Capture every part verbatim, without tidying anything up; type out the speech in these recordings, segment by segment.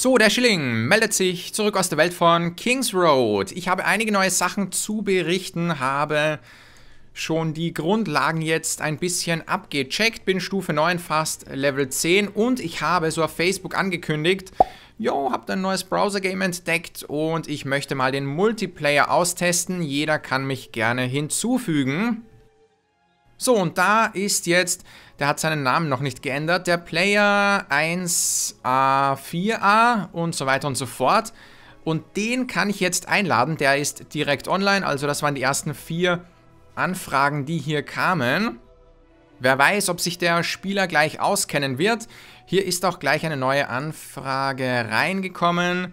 So, der Schilling meldet sich zurück aus der Welt von King's Road. Ich habe einige neue Sachen zu berichten, habe schon die Grundlagen jetzt ein bisschen abgecheckt, bin Stufe neun, fast Level zehn und ich habe so auf Facebook angekündigt, yo, habt ein neues Browser-Game entdeckt und ich möchte mal den Multiplayer austesten. Jeder kann mich gerne hinzufügen. So, und da ist jetzt, der hat seinen Namen noch nicht geändert, der Player eins A vier A und so weiter und so fort. Und den kann ich jetzt einladen, der ist direkt online, also das waren die ersten vier Anfragen, die hier kamen. Wer weiß, ob sich der Spieler gleich auskennen wird. Hier ist auch gleich eine neue Anfrage reingekommen.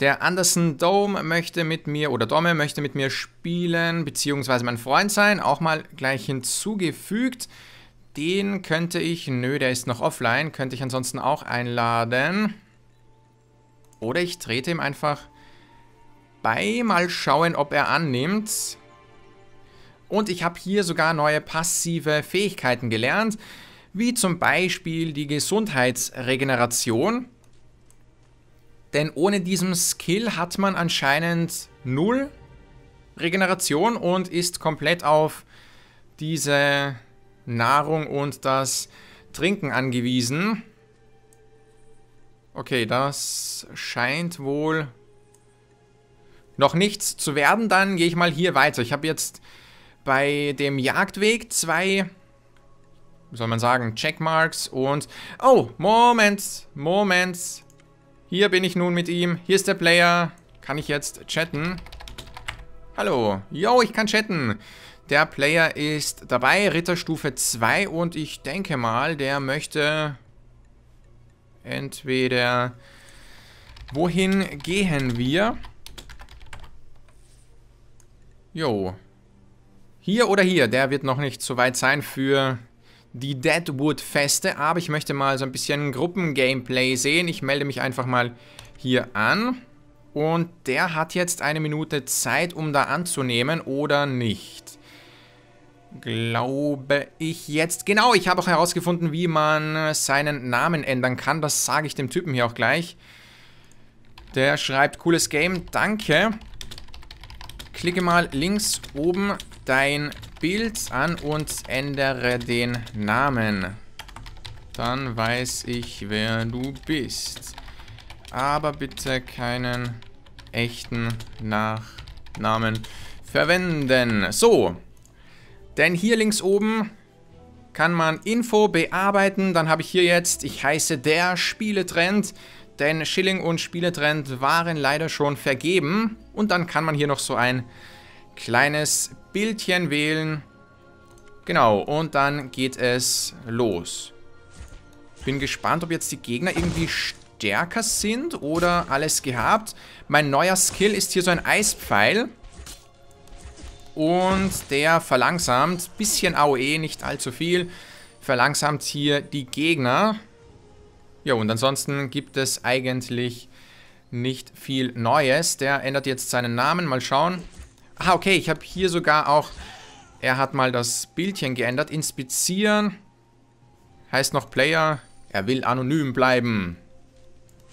Der Anderson Dome möchte mit mir, oder Dome möchte mit mir spielen, beziehungsweise mein Freund sein, auch mal gleich hinzugefügt. Den könnte ich, nö, der ist noch offline, könnte ich ansonsten auch einladen. Oder ich trete ihm einfach bei, mal schauen, ob er annimmt. Und ich habe hier sogar neue passive Fähigkeiten gelernt, wie zum Beispiel die Gesundheitsregeneration. Denn ohne diesen Skill hat man anscheinend null Regeneration und ist komplett auf diese Nahrung und das Trinken angewiesen. Okay, das scheint wohl noch nichts zu werden. Dann gehe ich mal hier weiter. Ich habe jetzt bei dem Jagdweg zwei, wie soll man sagen, Checkmarks und... Oh, Moment, Moment. Hier bin ich nun mit ihm. Hier ist der Player. Kann ich jetzt chatten? Hallo. Yo, ich kann chatten. Der Player ist dabei, Ritterstufe zwei und ich denke mal, der möchte entweder... Wohin gehen wir? Jo. Hier oder hier, der wird noch nicht so weit sein für die Deadwood-Feste, aber ich möchte mal so ein bisschen Gruppen-Gameplay sehen. Ich melde mich einfach mal hier an und der hat jetzt eine Minute Zeit, um da anzunehmen oder nicht. Glaube ich jetzt. Genau, ich habe auch herausgefunden, wie man seinen Namen ändern kann. Das sage ich dem Typen hier auch gleich. Der schreibt, cooles Game, danke. Klicke mal links oben dein Bild an und ändere den Namen. Dann weiß ich, wer du bist. Aber bitte keinen echten Nachnamen verwenden. So, denn hier links oben kann man Info bearbeiten. Dann habe ich hier jetzt, ich heiße der Spieletrend. Denn Schilling und Spieletrend waren leider schon vergeben. Und dann kann man hier noch so ein kleines Bildchen wählen. Genau, und dann geht es los. Bin gespannt, ob jetzt die Gegner irgendwie stärker sind oder alles gehabt. Mein neuer Skill ist hier so ein Eispfeil. Und der verlangsamt, bisschen A O E, nicht allzu viel, verlangsamt hier die Gegner. Ja, und ansonsten gibt es eigentlich nicht viel Neues. Der ändert jetzt seinen Namen. Mal schauen. Ah, okay, ich habe hier sogar auch... Er hat mal das Bildchen geändert. Inspizieren. Heißt noch Player. Er will anonym bleiben.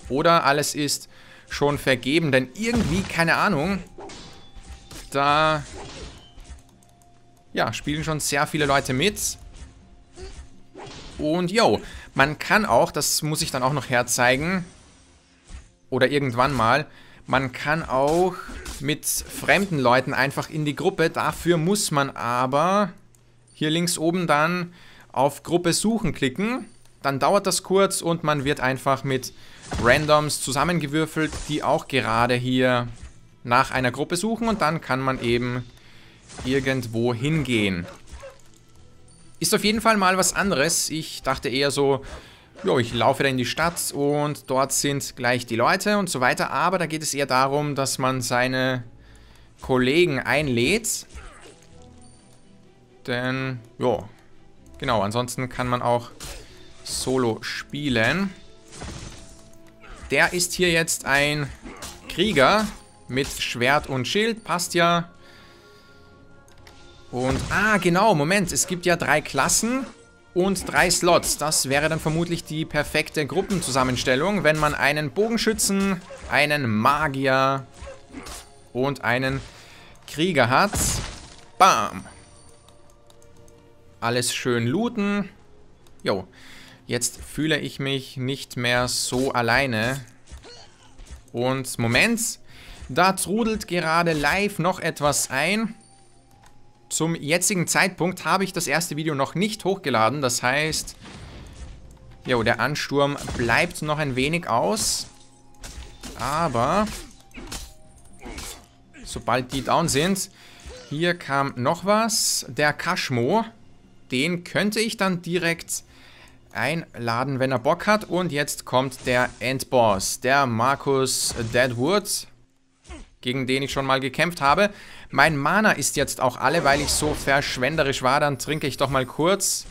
Oder alles ist schon vergeben. Denn irgendwie, keine Ahnung, da... Ja, spielen schon sehr viele Leute mit. Und yo, man kann auch, das muss ich dann auch noch herzeigen, oder irgendwann mal, man kann auch mit fremden Leuten einfach in die Gruppe, dafür muss man aber hier links oben dann auf Gruppe suchen klicken, dann dauert das kurz und man wird einfach mit Randoms zusammengewürfelt, die auch gerade hier nach einer Gruppe suchen und dann kann man eben irgendwo hingehen. Ist auf jeden Fall mal was anderes. Ich dachte eher so, jo, ich laufe da in die Stadt und dort sind gleich die Leute und so weiter. Aber da geht es eher darum, dass man seine Kollegen einlädt. Denn, ja, genau, ansonsten kann man auch solo spielen. Der ist hier jetzt ein Krieger mit Schwert und Schild, passt ja. Und, ah, genau, Moment, es gibt ja drei Klassen. und drei Slots. Das wäre dann vermutlich die perfekte Gruppenzusammenstellung, wenn man einen Bogenschützen, einen Magier und einen Krieger hat. Bam! Alles schön looten. Jo, jetzt fühle ich mich nicht mehr so alleine. Und Moment, da trudelt gerade live noch etwas ein. Zum jetzigen Zeitpunkt habe ich das erste Video noch nicht hochgeladen. Das heißt, jo, der Ansturm bleibt noch ein wenig aus. Aber sobald die down sind, hier kam noch was. Der Kashmo, den könnte ich dann direkt einladen, wenn er Bock hat. Und jetzt kommt der Endboss, der Marcus Deadwood, gegen den ich schon mal gekämpft habe. Mein Mana ist jetzt auch alle, weil ich so verschwenderisch war. Dann trinke ich doch mal kurz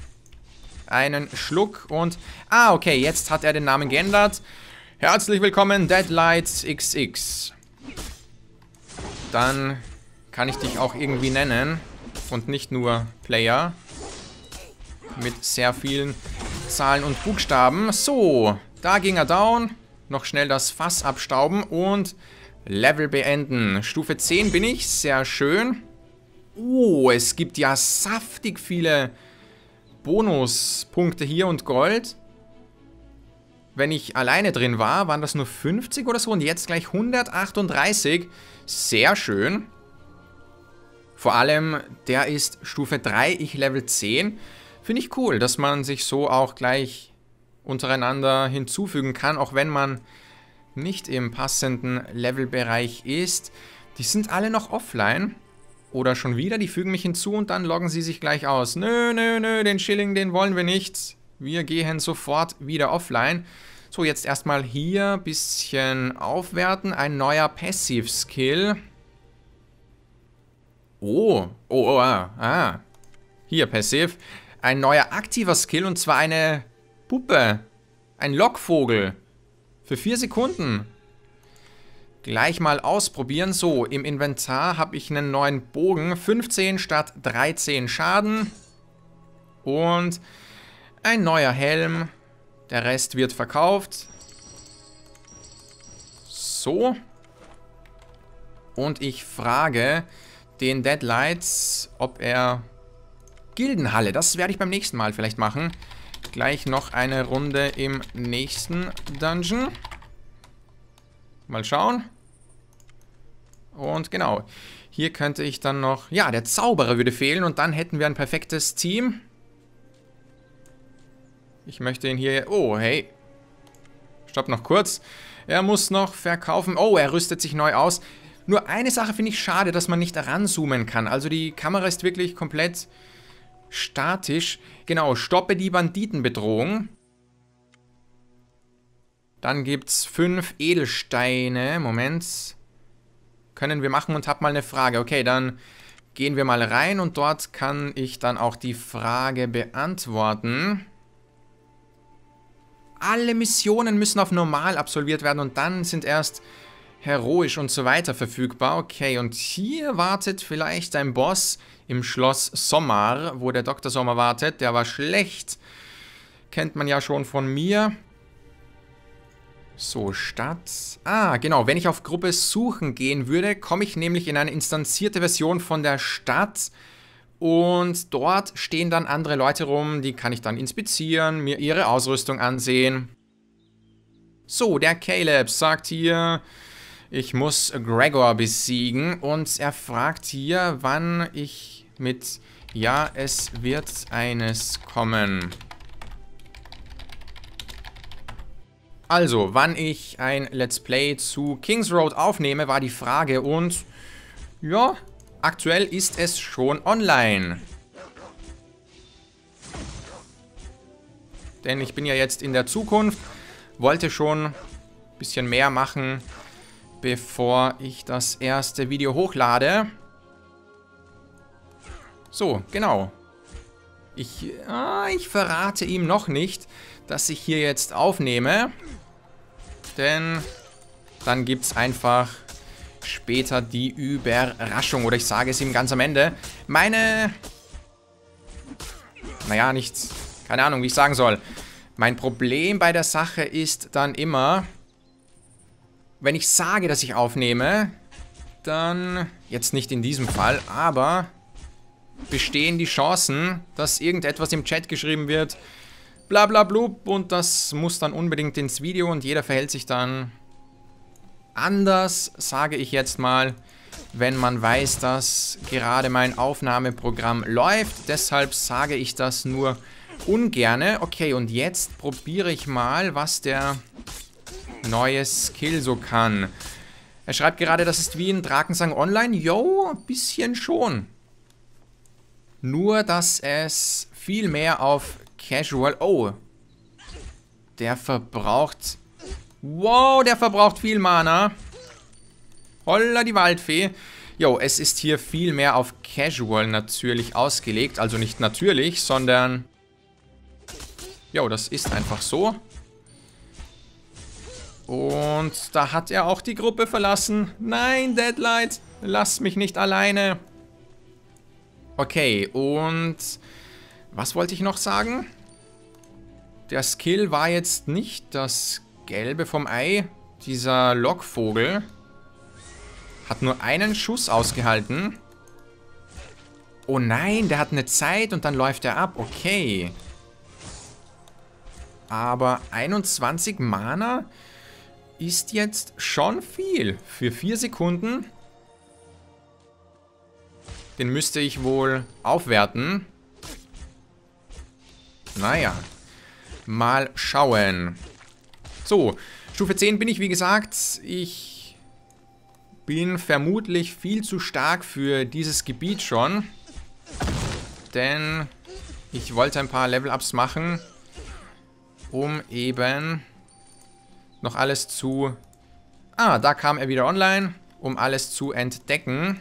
einen Schluck und... Ah, okay, jetzt hat er den Namen geändert. Herzlich willkommen, Deadlight X X. Dann kann ich dich auch irgendwie nennen und nicht nur Player mit sehr vielen Zahlen und Buchstaben. So, da ging er down. Noch schnell das Fass abstauben und Level beenden. Stufe zehn bin ich. Sehr schön. Oh, es gibt ja saftig viele Bonuspunkte hier und Gold. Wenn ich alleine drin war, waren das nur fünfzig oder so. Und jetzt gleich hundertachtunddreißig. Sehr schön. Vor allem, der ist Stufe drei, ich Level zehn. Finde ich cool, dass man sich so auch gleich untereinander hinzufügen kann, auch wenn man nicht im passenden Levelbereich ist. Die sind alle noch offline. Oder schon wieder, die fügen mich hinzu und dann loggen sie sich gleich aus. Nö, nö, nö, den Schilling, den wollen wir nicht. Wir gehen sofort wieder offline. So, jetzt erstmal hier ein bisschen aufwerten. Ein neuer Passiv-Skill. Oh, oh, oh, ah, ah. Hier, Passiv. Ein neuer aktiver Skill und zwar eine Puppe. Ein Lockvogel. Für vier Sekunden. Gleich mal ausprobieren. So, im Inventar habe ich einen neuen Bogen. fünfzehn statt dreizehn Schaden. Und ein neuer Helm. Der Rest wird verkauft. So. Und ich frage den Deadlights, ob er... Gildenhalle, das werde ich beim nächsten Mal vielleicht machen. Gleich noch eine Runde im nächsten Dungeon. Mal schauen. Und genau, hier könnte ich dann noch... Ja, der Zauberer würde fehlen und dann hätten wir ein perfektes Team. Ich möchte ihn hier... Oh, hey. Stopp noch kurz. Er muss noch verkaufen. Oh, er rüstet sich neu aus. Nur eine Sache finde ich schade, dass man nicht ranzoomen kann. Also die Kamera ist wirklich komplett... statisch. Genau, stoppe die Banditenbedrohung. Dann gibt es fünf Edelsteine. Moment. Können wir machen und hab mal eine Frage. Okay, dann gehen wir mal rein und dort kann ich dann auch die Frage beantworten. Alle Missionen müssen auf normal absolviert werden und dann sind erst heroisch und so weiter verfügbar. Okay, und hier wartet vielleicht ein Boss im Schloss Sommer, wo der Doktor Sommer wartet. Der war schlecht. Kennt man ja schon von mir. So, Stadt. Ah, genau. Wenn ich auf Gruppe suchen gehen würde, komme ich nämlich in eine instanzierte Version von der Stadt. Und dort stehen dann andere Leute rum. Die kann ich dann inspizieren, mir ihre Ausrüstung ansehen. So, der Caleb sagt hier... Ich muss Gregor besiegen und er fragt hier, wann ich mit... Ja, es wird eines kommen. Also, wann ich ein Let's Play zu King's Road aufnehme, war die Frage und... Ja, aktuell ist es schon online. Denn ich bin ja jetzt in der Zukunft, wollte schon ein bisschen mehr machen... bevor ich das erste Video hochlade. So, genau. Ich, ah, ich verrate ihm noch nicht, dass ich hier jetzt aufnehme. Denn dann gibt es einfach später die Überraschung. Oder ich sage es ihm ganz am Ende. Meine... Naja, nichts... Keine Ahnung, wie ich sagen soll. Mein Problem bei der Sache ist dann immer, wenn ich sage, dass ich aufnehme, dann, jetzt nicht in diesem Fall, aber bestehen die Chancen, dass irgendetwas im Chat geschrieben wird, blablablub, und das muss dann unbedingt ins Video und jeder verhält sich dann anders, sage ich jetzt mal, wenn man weiß, dass gerade mein Aufnahmeprogramm läuft. Deshalb sage ich das nur ungerne. Okay, und jetzt probiere ich mal, was der neue Skill so kann. Er schreibt gerade, das ist wie in Drakensang Online. Jo, ein bisschen schon. Nur, dass es viel mehr auf Casual... Oh, der verbraucht... Wow, der verbraucht viel Mana. Holla die Waldfee. Jo, es ist hier viel mehr auf Casual natürlich ausgelegt. Also nicht natürlich, sondern... Jo, das ist einfach so. Und da hat er auch die Gruppe verlassen. Nein, Deadlight, lass mich nicht alleine. Okay, und... Was wollte ich noch sagen? Der Skill war jetzt nicht das Gelbe vom Ei. Dieser Lockvogel hat nur einen Schuss ausgehalten. Oh nein, der hat eine Zeit und dann läuft er ab. Okay. Aber einundzwanzig Mana ist jetzt schon viel. Für vier Sekunden. Den müsste ich wohl aufwerten. Naja, mal schauen. So, Stufe zehn bin ich, wie gesagt. Ich bin vermutlich viel zu stark für dieses Gebiet schon. Denn ich wollte ein paar Level-Ups machen, um eben noch alles zu... Ah, da kam er wieder online, um alles zu entdecken.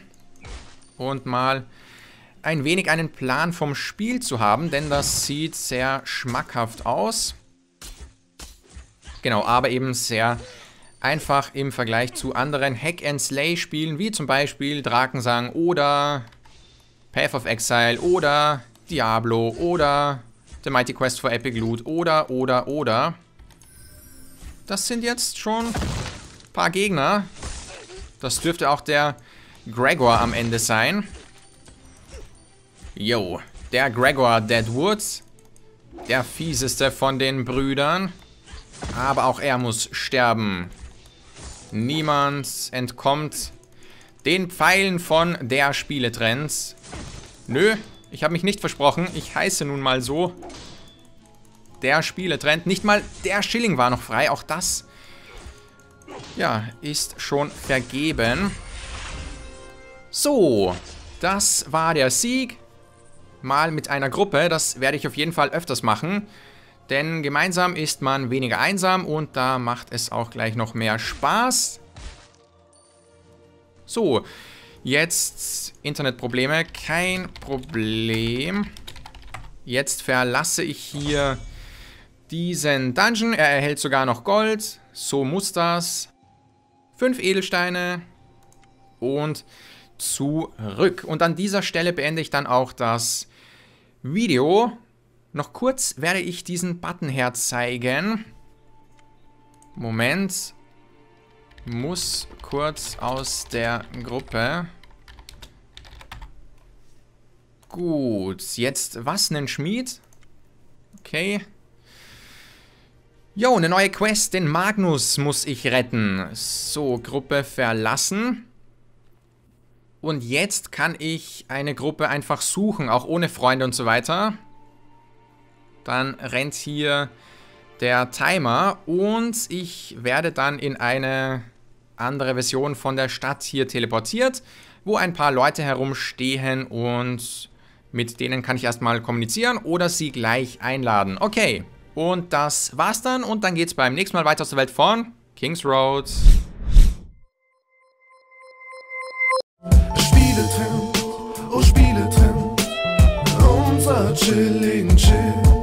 Und mal... ein wenig einen Plan vom Spiel zu haben, denn das sieht sehr schmackhaft aus. Genau, aber eben sehr einfach im Vergleich zu anderen Hack-and-Slay-Spielen, wie zum Beispiel Drakensang oder Path of Exile oder Diablo oder The Mighty Quest for Epic Loot oder, oder, oder. Das sind jetzt schon ein paar Gegner. Das dürfte auch der Gregor am Ende sein. Yo, der Gregor Deadwood, der fieseste von den Brüdern, aber auch er muss sterben. Niemand entkommt den Pfeilen von der Spieletrends. Nö, ich habe mich nicht versprochen, ich heiße nun mal so. Der Spieletrend, nicht mal der Schilling war noch frei, auch das, ja, ist schon vergeben. So, das war der Sieg. Mal mit einer Gruppe, das werde ich auf jeden Fall öfters machen, denn gemeinsam ist man weniger einsam und da macht es auch gleich noch mehr Spaß. So, jetzt Internetprobleme, kein Problem. Jetzt verlasse ich hier diesen Dungeon, er erhält sogar noch Gold, so muss das. Fünf Edelsteine und... zurück. Und an dieser Stelle beende ich dann auch das Video. Noch kurz werde ich diesen Button herzeigen. Moment. Muss kurz aus der Gruppe. Gut. Jetzt was? Einen Schmied? Okay. Jo, eine neue Quest. Den Magnus muss ich retten. So, Gruppe verlassen. Und jetzt kann ich eine Gruppe einfach suchen, auch ohne Freunde und so weiter. Dann rennt hier der Timer und ich werde dann in eine andere Version von der Stadt hier teleportiert, wo ein paar Leute herumstehen und mit denen kann ich erstmal kommunizieren oder sie gleich einladen. Okay, und das war's dann und dann geht's beim nächsten Mal weiter aus der Welt von King's Road. Spieletrend, oh Spieletrend, unser Chilling Chill.